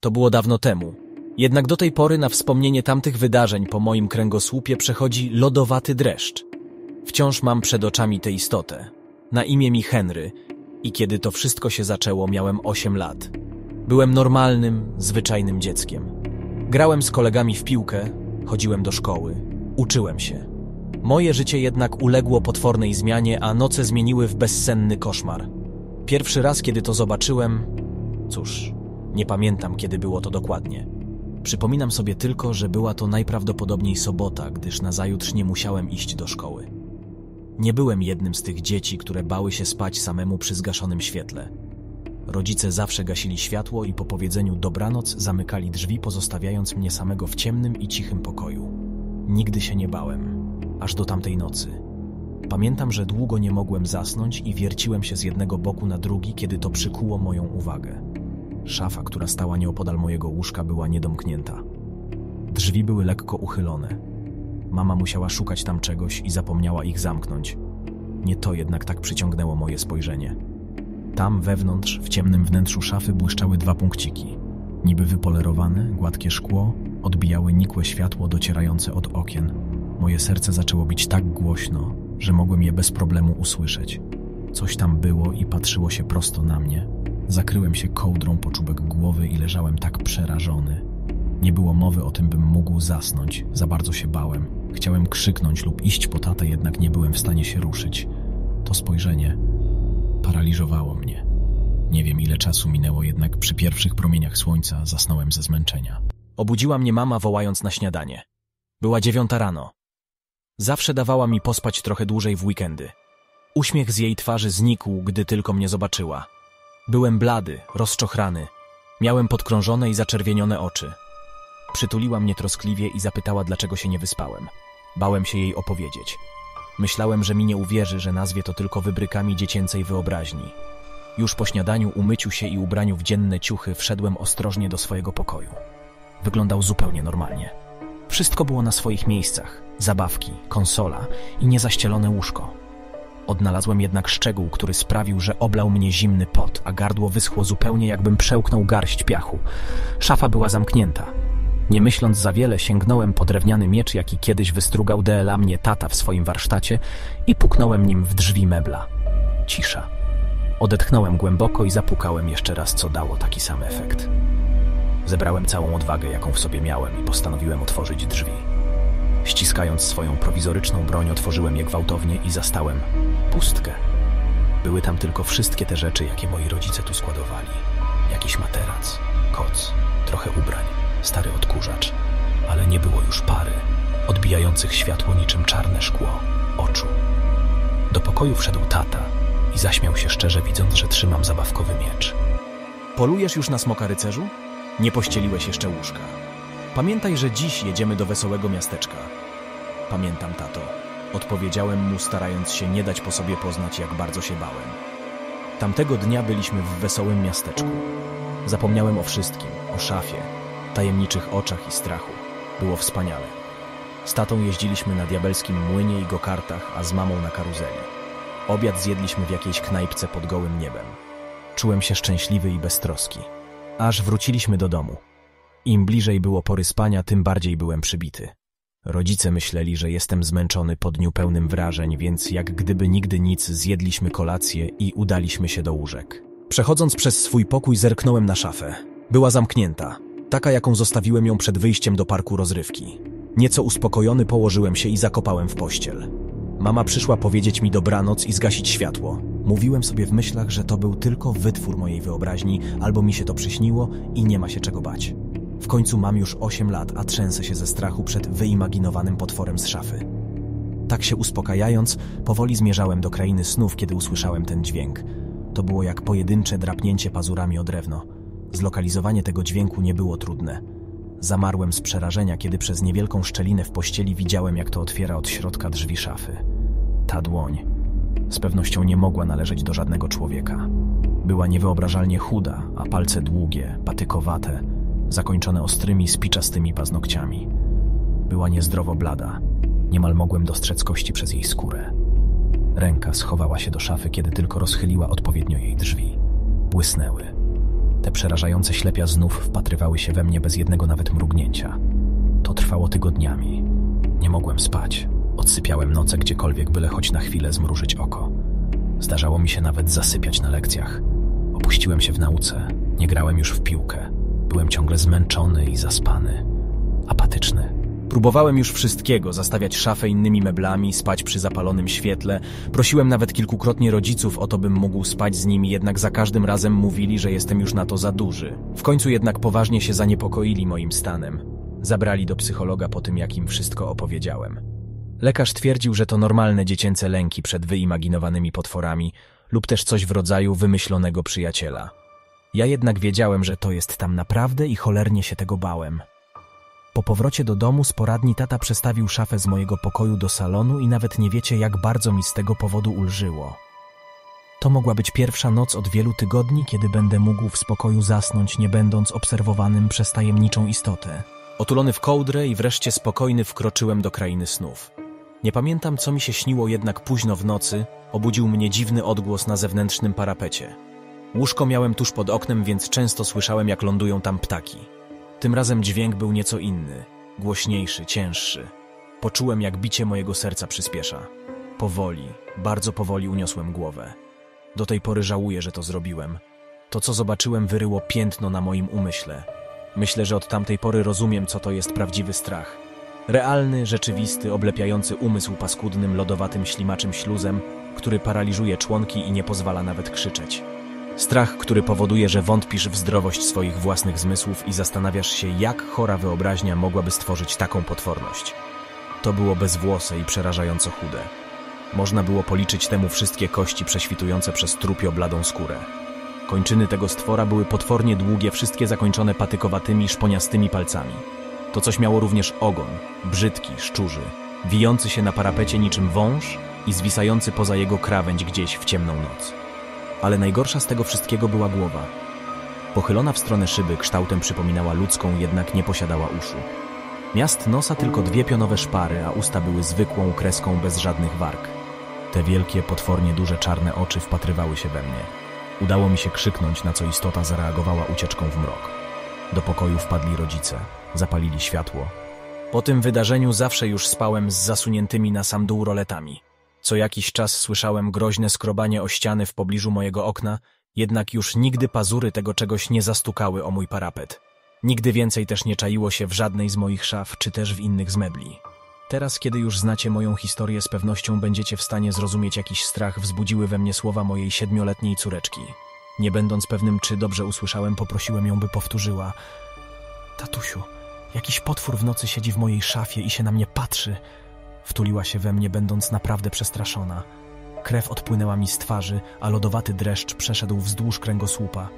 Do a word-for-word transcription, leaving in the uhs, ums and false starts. To było dawno temu. Jednak do tej pory na wspomnienie tamtych wydarzeń po moim kręgosłupie przechodzi lodowaty dreszcz. Wciąż mam przed oczami tę istotę. Na imię mi Henry i kiedy to wszystko się zaczęło, miałem osiem lat. Byłem normalnym, zwyczajnym dzieckiem. Grałem z kolegami w piłkę, chodziłem do szkoły, uczyłem się. Moje życie jednak uległo potwornej zmianie, a noce zmieniły w bezsenny koszmar. Pierwszy raz, kiedy to zobaczyłem... Cóż, nie pamiętam, kiedy było to dokładnie. Przypominam sobie tylko, że była to najprawdopodobniej sobota, gdyż nazajutrz nie musiałem iść do szkoły. Nie byłem jednym z tych dzieci, które bały się spać samemu przy zgaszonym świetle. Rodzice zawsze gasili światło i po powiedzeniu dobranoc zamykali drzwi, pozostawiając mnie samego w ciemnym i cichym pokoju. Nigdy się nie bałem, aż do tamtej nocy. Pamiętam, że długo nie mogłem zasnąć i wierciłem się z jednego boku na drugi, kiedy to przykuło moją uwagę. Szafa, która stała nieopodal mojego łóżka, była niedomknięta. Drzwi były lekko uchylone. Mama musiała szukać tam czegoś i zapomniała ich zamknąć. Nie to jednak tak przyciągnęło moje spojrzenie. Tam wewnątrz, w ciemnym wnętrzu szafy, błyszczały dwa punkciki. Niby wypolerowane, gładkie szkło odbijały nikłe światło docierające od okien. Moje serce zaczęło bić tak głośno, że mogłem je bez problemu usłyszeć. Coś tam było i patrzyło się prosto na mnie. Zakryłem się kołdrą po czubek głowy i leżałem tak przerażony. Nie było mowy o tym, bym mógł zasnąć. Za bardzo się bałem. Chciałem krzyknąć lub iść po tatę, jednak nie byłem w stanie się ruszyć. To spojrzenie paraliżowało mnie. Nie wiem, ile czasu minęło, jednak przy pierwszych promieniach słońca zasnąłem ze zmęczenia. Obudziła mnie mama, wołając na śniadanie. Była dziewiąta rano. Zawsze dawała mi pospać trochę dłużej w weekendy. Uśmiech z jej twarzy znikł, gdy tylko mnie zobaczyła. Byłem blady, rozczochrany. Miałem podkrążone i zaczerwienione oczy. Przytuliła mnie troskliwie i zapytała, dlaczego się nie wyspałem. Bałem się jej opowiedzieć. Myślałem, że mi nie uwierzy, że nazwie to tylko wybrykami dziecięcej wyobraźni. Już po śniadaniu, umyciu się i ubraniu w dzienne ciuchy, wszedłem ostrożnie do swojego pokoju. Wyglądał zupełnie normalnie. Wszystko było na swoich miejscach. Zabawki, konsola i niezaścielone łóżko. Odnalazłem jednak szczegół, który sprawił, że oblał mnie zimny pot, a gardło wyschło zupełnie, jakbym przełknął garść piachu. Szafa była zamknięta. Nie myśląc za wiele, sięgnąłem po drewniany miecz, jaki kiedyś wystrugał dla mnie tata w swoim warsztacie, i puknąłem nim w drzwi mebla. Cisza. Odetchnąłem głęboko i zapukałem jeszcze raz, co dało taki sam efekt. Zebrałem całą odwagę, jaką w sobie miałem, i postanowiłem otworzyć drzwi. Ściskając swoją prowizoryczną broń, otworzyłem je gwałtownie i zastałem pustkę. Były tam tylko wszystkie te rzeczy, jakie moi rodzice tu składowali. Jakiś materac, koc, trochę ubrań, stary odkurzacz, ale nie było już pary, odbijających światło niczym czarne szkło, oczu. Do pokoju wszedł tata i zaśmiał się szczerze, widząc, że trzymam zabawkowy miecz. Polujesz już na smoka, rycerzu? Nie pościeliłeś jeszcze łóżka. Pamiętaj, że dziś jedziemy do wesołego miasteczka. Pamiętam, tato. Odpowiedziałem mu, starając się nie dać po sobie poznać, jak bardzo się bałem. Tamtego dnia byliśmy w wesołym miasteczku. Zapomniałem o wszystkim, o szafie, tajemniczych oczach i strachu. Było wspaniale. Z tatą jeździliśmy na diabelskim młynie i go-kartach, a z mamą na karuzeli. Obiad zjedliśmy w jakiejś knajpce pod gołym niebem. Czułem się szczęśliwy i beztroski. Aż wróciliśmy do domu. Im bliżej było pory spania, tym bardziej byłem przybity. Rodzice myśleli, że jestem zmęczony po dniu pełnym wrażeń, więc jak gdyby nigdy nic, zjedliśmy kolację i udaliśmy się do łóżek. Przechodząc przez swój pokój, zerknąłem na szafę. Była zamknięta, taka jaką zostawiłem ją przed wyjściem do parku rozrywki. Nieco uspokojony położyłem się i zakopałem w pościel. Mama przyszła powiedzieć mi dobranoc i zgasić światło. Mówiłem sobie w myślach, że to był tylko wytwór mojej wyobraźni, albo mi się to przyśniło i nie ma się czego bać. W końcu mam już osiem lat, a trzęsę się ze strachu przed wyimaginowanym potworem z szafy. Tak się uspokajając, powoli zmierzałem do krainy snów, kiedy usłyszałem ten dźwięk. To było jak pojedyncze drapnięcie pazurami o drewno. Zlokalizowanie tego dźwięku nie było trudne. Zamarłem z przerażenia, kiedy przez niewielką szczelinę w pościeli widziałem, jak to otwiera od środka drzwi szafy. Ta dłoń z pewnością nie mogła należeć do żadnego człowieka. Była niewyobrażalnie chuda, a palce długie, patykowate, zakończone ostrymi, spiczastymi paznokciami. Była niezdrowo blada. Niemal mogłem dostrzec kości przez jej skórę. Ręka schowała się do szafy, kiedy tylko rozchyliła odpowiednio jej drzwi. Błysnęły. Te przerażające ślepia znów wpatrywały się we mnie bez jednego nawet mrugnięcia. To trwało tygodniami. Nie mogłem spać. Odsypiałem noce gdziekolwiek, byle choć na chwilę zmrużyć oko. Zdarzało mi się nawet zasypiać na lekcjach. Opuściłem się w nauce. Nie grałem już w piłkę. Byłem ciągle zmęczony i zaspany. Apatyczny. Próbowałem już wszystkiego, zastawiać szafę innymi meblami, spać przy zapalonym świetle. Prosiłem nawet kilkukrotnie rodziców o to, bym mógł spać z nimi, jednak za każdym razem mówili, że jestem już na to za duży. W końcu jednak poważnie się zaniepokoili moim stanem. Zabrali do psychologa po tym, jak im wszystko opowiedziałem. Lekarz twierdził, że to normalne dziecięce lęki przed wyimaginowanymi potworami lub też coś w rodzaju wymyślonego przyjaciela. Ja jednak wiedziałem, że to jest tam naprawdę i cholernie się tego bałem. Po powrocie do domu z poradni tata przestawił szafę z mojego pokoju do salonu i nawet nie wiecie, jak bardzo mi z tego powodu ulżyło. To mogła być pierwsza noc od wielu tygodni, kiedy będę mógł w spokoju zasnąć, nie będąc obserwowanym przez tajemniczą istotę. Otulony w kołdrę i wreszcie spokojny wkroczyłem do krainy snów. Nie pamiętam, co mi się śniło, jednak późno w nocy obudził mnie dziwny odgłos na zewnętrznym parapecie. Łóżko miałem tuż pod oknem, więc często słyszałem, jak lądują tam ptaki. Tym razem dźwięk był nieco inny, głośniejszy, cięższy. Poczułem, jak bicie mojego serca przyspiesza. Powoli, bardzo powoli uniosłem głowę. Do tej pory żałuję, że to zrobiłem. To, co zobaczyłem, wyryło piętno na moim umyśle. Myślę, że od tamtej pory rozumiem, co to jest prawdziwy strach. Realny, rzeczywisty, oblepiający umysł paskudnym, lodowatym, ślimaczym śluzem, który paraliżuje członki i nie pozwala nawet krzyczeć. Strach, który powoduje, że wątpisz w zdrowość swoich własnych zmysłów i zastanawiasz się, jak chora wyobraźnia mogłaby stworzyć taką potworność. To było bezwłose i przerażająco chude. Można było policzyć temu wszystkie kości prześwitujące przez trupio bladą skórę. Kończyny tego stwora były potwornie długie, wszystkie zakończone patykowatymi, szponiastymi palcami. To coś miało również ogon, brzydki, szczurzy, wijący się na parapecie niczym wąż i zwisający poza jego krawędź gdzieś w ciemną noc. Ale najgorsza z tego wszystkiego była głowa. Pochylona w stronę szyby, kształtem przypominała ludzką, jednak nie posiadała uszu. Miast nosa tylko dwie pionowe szpary, a usta były zwykłą kreską bez żadnych warg. Te wielkie, potwornie duże czarne oczy wpatrywały się we mnie. Udało mi się krzyknąć, na co istota zareagowała ucieczką w mrok. Do pokoju wpadli rodzice, zapalili światło. Po tym wydarzeniu zawsze już spałem z zasuniętymi na sam dół roletami. Co jakiś czas słyszałem groźne skrobanie o ściany w pobliżu mojego okna, jednak już nigdy pazury tego czegoś nie zastukały o mój parapet. Nigdy więcej też nie czaiło się w żadnej z moich szaf, czy też w innych z mebli. Teraz, kiedy już znacie moją historię, z pewnością będziecie w stanie zrozumieć, jakiś strach wzbudziły we mnie słowa mojej siedmioletniej córeczki. Nie będąc pewnym, czy dobrze usłyszałem, poprosiłem ją, by powtórzyła. Tatusiu, jakiś potwór w nocy siedzi w mojej szafie i się na mnie patrzy. Wtuliła się we mnie, będąc naprawdę przestraszona. Krew odpłynęła mi z twarzy, a lodowaty dreszcz przeszedł wzdłuż kręgosłupa.